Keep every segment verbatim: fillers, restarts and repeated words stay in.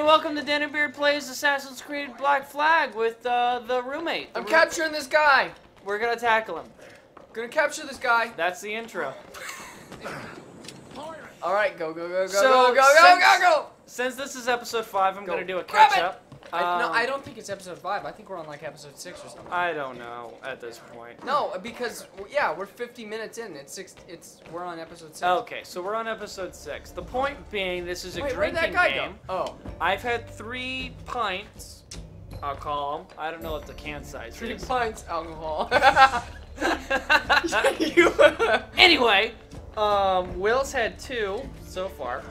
Hey, welcome to Denimbeard Plays Assassin's Creed Black Flag with uh, the roommate. The I'm room capturing this guy. We're gonna tackle him. Gonna capture this guy. That's the intro. All right, go go go go so go go since, go go go. Since this is episode five, I'm go. gonna do a catch up. Um, I, no, I don't think it's episode five. I think we're on like episode six or something. I don't know at this point. No, because yeah, we're fifty minutes in. It's six. It's we're on episode six. Okay, so we're on episode six. The point being, this is a Wait, drinking where'd that guy game. Go? Oh, I've had three pints. I'll call them. I don't know what the can size three is. Three pints alcohol. Anyway, um, Will's had two so far.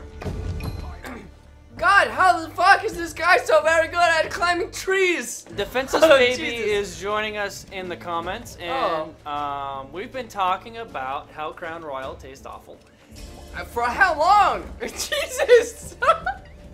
God, how the fuck is this guy so very good at climbing trees? Defenseless oh, Baby Jesus. is joining us in the comments, and oh. um, we've been talking about how Crown Royal tastes awful. For how long? Jesus!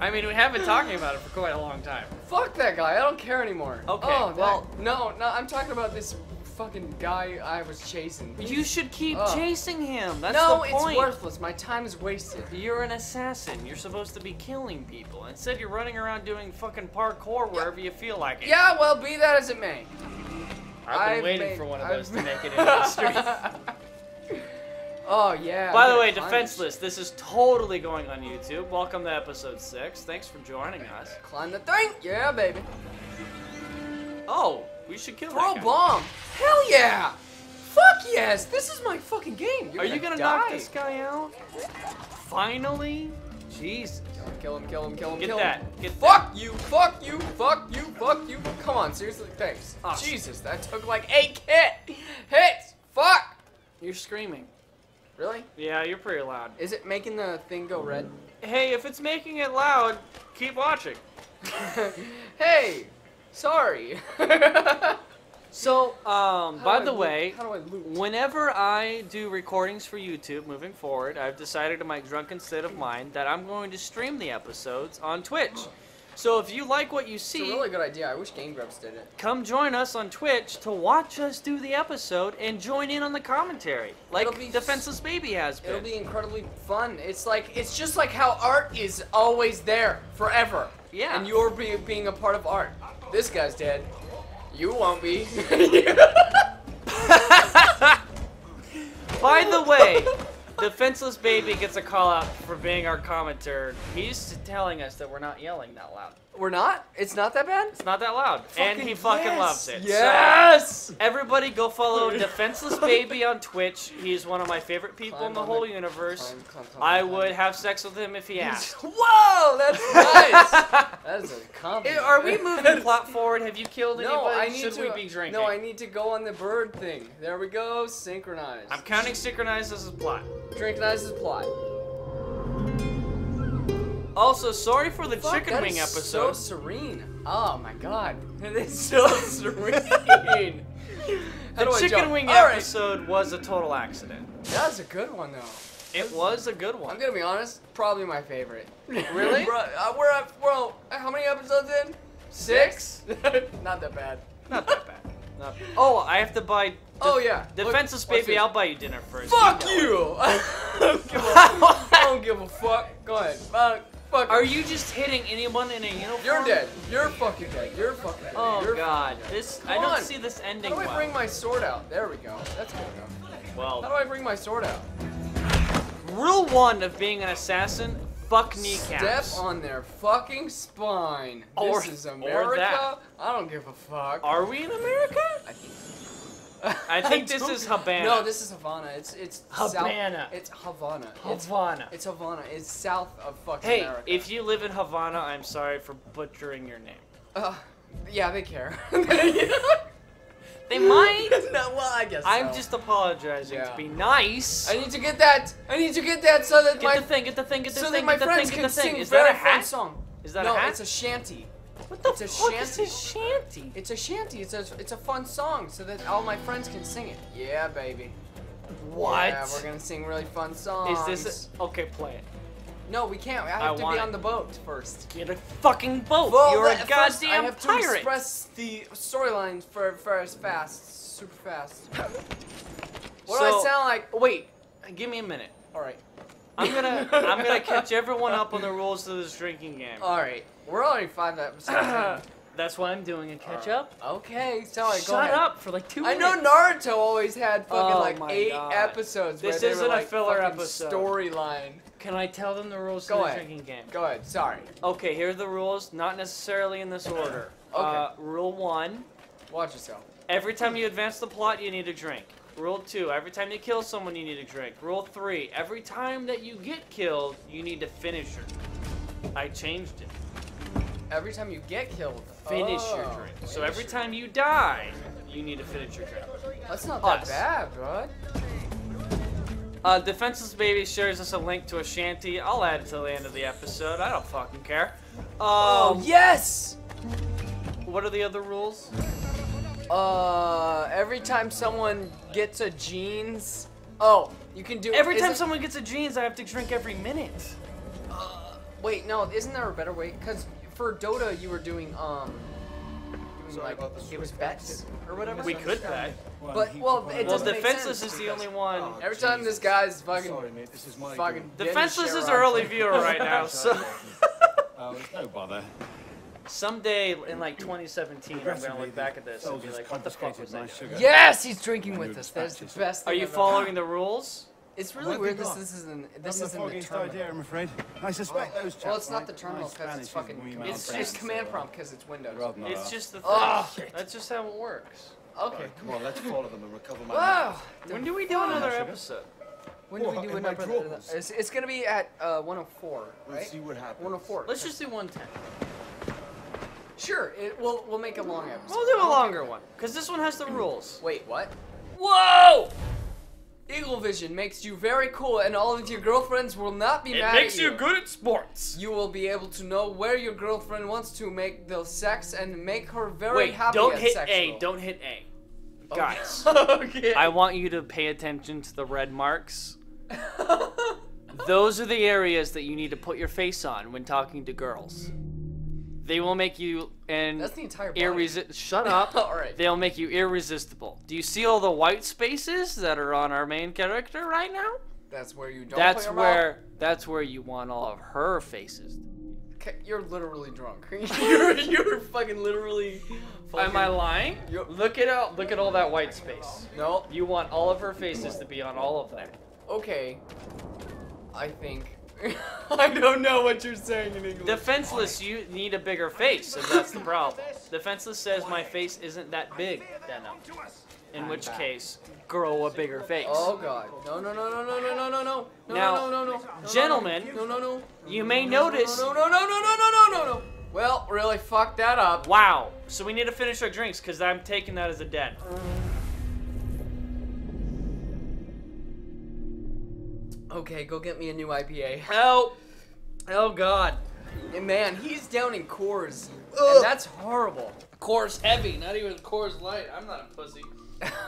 I mean, we have been talking about it for quite a long time. Fuck that guy, I don't care anymore. Okay, oh, well... That, no, no, I'm talking about this fucking guy I was chasing. You should keep oh. chasing him. That's no, the point. No, it's worthless. My time is wasted. You're an assassin. You're supposed to be killing people. Instead, you're running around doing fucking parkour wherever yeah. you feel like it. Yeah, well, be that as it may. I've been I've waiting made, for one of those I've to make it into the street. Oh, yeah. By the way, punished. Defenseless, this is totally going on YouTube. Welcome to episode six. Thanks for joining us. Climb the thing. Yeah, baby. Oh. We should kill Throw that guy. bomb! Hell yeah! Fuck yes! This is my fucking game! You're Are gonna you gonna die. knock this guy out? Finally? Jesus. Kill him, kill him, kill him, Get kill that. him. Get fuck that. you, fuck you, fuck you, fuck you. Come on, seriously, thanks. Oh, Jesus, that took like eight hit. hits! Fuck! You're screaming. Really? Yeah, you're pretty loud. Is it making the thing go red? Hey, if it's making it loud, keep watching. Hey! Sorry. So, um, by the way, how do I loot? Whenever I do recordings for YouTube moving forward, I've decided in my drunken state of mind that I'm going to stream the episodes on Twitch. So if you like what you see... It's a really good idea. I wish Game Grumps did it. Come join us on Twitch to watch us do the episode and join in on the commentary, like Defenseless Baby has been. It'll be incredibly fun. It's like, it's just like how art is always there, forever. Yeah. And you're be, being a part of art. This guy's dead. You won't be. By the way, Defenseless Baby gets a call out for being our commenter. He's telling us that we're not yelling that loud. We're not? It's not that bad? It's not that loud. Fucking and he fucking yes. loves it. Yes! So, everybody go follow Defenseless Baby on Twitch. He's one of my favorite people climb in the whole the, universe. Climb, climb, climb, I climb. would have sex with him if he asked. Whoa! That's nice! That is a compliment. Are we moving plot forward? Have you killed anybody? No, I need Should to, we be drinking? No, I need to go on the bird thing. There we go. Synchronized. I'm counting synchronized as a plot. Synchronized as plot. Also, sorry for the Fuck, chicken that wing is episode. So serene. Oh my god, it is so serene. How the chicken wing All episode right. was a total accident. That was a good one though. It was a good one. I'm gonna be honest, probably my favorite. Really? Bro, uh, we're up. Well, how many episodes in? Six. Not that bad. Not that bad. Not bad. Oh, I have to buy. Oh yeah. Defenseless Look, Baby, I'll buy you dinner first. Fuck you. you. I, don't give a, I don't give a fuck. Go ahead. Uh, Fuck. Are you just hitting anyone in a uniform? You're dead. You're fucking dead. You're fucking dead. Oh You're god. Dead. This Come I don't on. see this ending. How do I well. bring my sword out? There we go. That's good enough. Well. How do I bring my sword out? Rule one of being an assassin, fuck kneecaps. Step on their fucking spine. Or, this is America. Or that. I don't give a fuck. Are we in America? I think I think I this is Havana. No, this is Havana. It's it's Havana. South, it's Havana. Havana. It's, it's Havana. It's south of fucking hey, America. Hey, if you live in Havana, I'm sorry for butchering your name. Uh, yeah, they care. They might. No, well, I guess. I'm so. just apologizing yeah. to be nice. I need to get that. I need to get that so that get my the thing. Get the thing. Get the so thing. So that my friends thing, can sing. Is that a hat song? Is that no, a hat? No, it's a shanty. What the it's fuck a is a shanty? It's a shanty. It's a it's a fun song so that all my friends can sing it. Yeah, baby. What? Yeah, we're gonna sing really fun songs. Is this a, okay? Play it. No, we can't. I have I to be on the boat first. Get a fucking boat. Well, You're a goddamn first, I have pirate. To express the storyline for first fast, super fast. What so, do I sound like? Wait, give me a minute. All right. I'm gonna I'm gonna catch everyone up on the rules of this drinking game. All right, we're already five episodes. That's what I'm doing, a catch up. Okay, sorry. Shut go ahead. up for like two minutes. I know Naruto always had fucking oh like eight God. episodes. This where isn't they were a like filler episode. Storyline. Can I tell them the rules go of the ahead. drinking game? Go ahead. Sorry. Okay, here are the rules, not necessarily in this order. Okay. Uh, rule one. Watch yourself. Every time you advance the plot, you need a drink. Rule two. Every time you kill someone, you need a drink. Rule three. Every time that you get killed, you need a finisher. I changed it. Every time you get killed, finish oh, your drink. So every time you die, you need to finish your drink. That's not that us. bad, bro. Uh, Defenseless Baby shares us a link to a shanty. I'll add it to the end of the episode. I don't fucking care. Um, oh, yes! What are the other rules? Uh, every time someone gets a jeans... Oh, you can do... Every time it... someone gets a jeans, I have to drink every minute. Uh, wait, no, isn't there a better way? Because... For Dota, you were doing, um, doing like, it was bets or whatever. We could bet. But, well, it doesn't make sense. Well, Defenseless is the only one. Oh, Every geez. time this guy's fucking, Sorry, mate. This is my fucking Defenseless is our only viewer right now, so. Oh, there's no bother. Someday in like twenty seventeen, I'm gonna look back at this and be like, what the fuck was that? Yes, he's drinking with us. That's the best thing Are you following the rules? It's really weird. This, this isn't. This isn't the terminal. Idea, I'm afraid. I suspect those. Well, it's not the terminal because it's fucking. It's just command prompt because it's Windows. It's just the. Oh, that's just how it works. Okay. Come on, let's follow them and recover my. Wow. When do we do another episode? When do we do another episode? It's, it's gonna be at uh, one oh four, right? Let's see what happens. one oh four. Let's just do one ten. Sure. It. We'll we'll make a long episode. We'll do a longer one because this one has the rules. Wait, what? Whoa! Eagle Vision makes you very cool, and all of your girlfriends will not be it mad at you. It makes you good at sports. You will be able to know where your girlfriend wants to make the sex and make her very Wait, happy don't hit sexual. A. Don't hit A. Okay. Guys, okay. I want you to pay attention to the red marks. Those are the areas that you need to put your face on when talking to girls. They will make you and That's the entire irresistible. Shut up. All right. They'll make you irresistible. Do you see all the white spaces that are on our main character right now? That's where you don't. That's where. Mouth. That's where you want all of her faces. You're literally drunk. you're you're fucking literally. Fucking, Am I lying? Look at all. Look at all that white space. No. You want all of her faces to be on all of them. Okay. I think. I don't know what you're saying in English. Defenseless, you need a bigger face, and that's the problem. Defenseless says my face isn't that big, Denim. In which case, grow a bigger face. Oh God! No, no, no, no, no, no, no, no, no, no, no, no, no, gentlemen. No, no, no. You may notice. No, no, no, no, no, no, no, no. Well, really fucked that up. Wow. So we need to finish our drinks, cause I'm taking that as a dead. Okay, go get me a new I P A. Help! Oh God! And man, he's down in Coors, Ugh. and that's horrible. Coors heavy, not even Coors light. I'm not a pussy.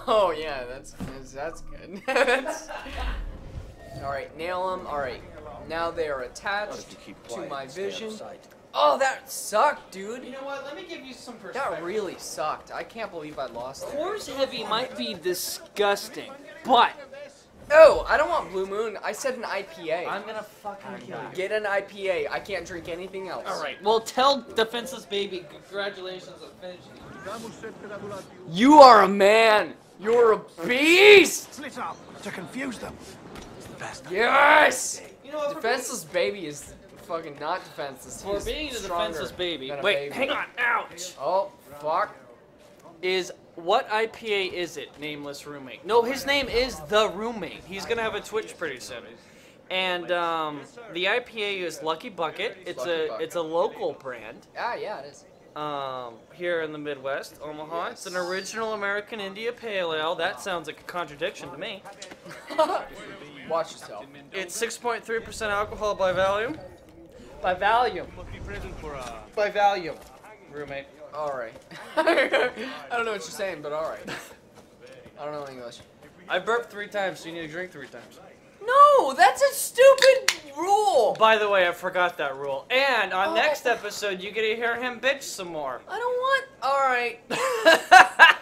Oh yeah, that's that's good. that's... All right, nail them. All right, now they are attached to my vision. Oh, that sucked, dude. You know what? Let me give you some perspective. That really sucked. I can't believe I lost. Coors heavy might be disgusting, but. No, I don't want Blue Moon. I said an I P A. I'm gonna fucking kill you. Get an I P A. I can't drink anything else. All right. Well, tell Defenseless Baby, congratulations on finishing. You are a man. You're a beast. Split up to confuse them. Yes. You know, Defenseless Baby is fucking not defenseless. For being a defenseless baby. Wait, baby. hang on. Ouch. Oh, fuck. Is. What I P A is it? Nameless Roommate. No, his name is The Roommate. He's going to have a Twitch pretty soon. And um, the I P A is Lucky Bucket. It's a it's a local brand. Ah, yeah, it is. Um, here in the Midwest, Omaha. It's an original American India Pale Ale. That sounds like a contradiction to me. Watch yourself. It's six point three percent alcohol by volume. By volume. By volume. Roommate. All right. I don't know what you're saying, but all right. I don't know English. I burped three times, so you need to drink three times. No, that's a stupid rule. By the way, I forgot that rule. And on oh. next episode, you get to hear him bitch some more. I don't want. All right.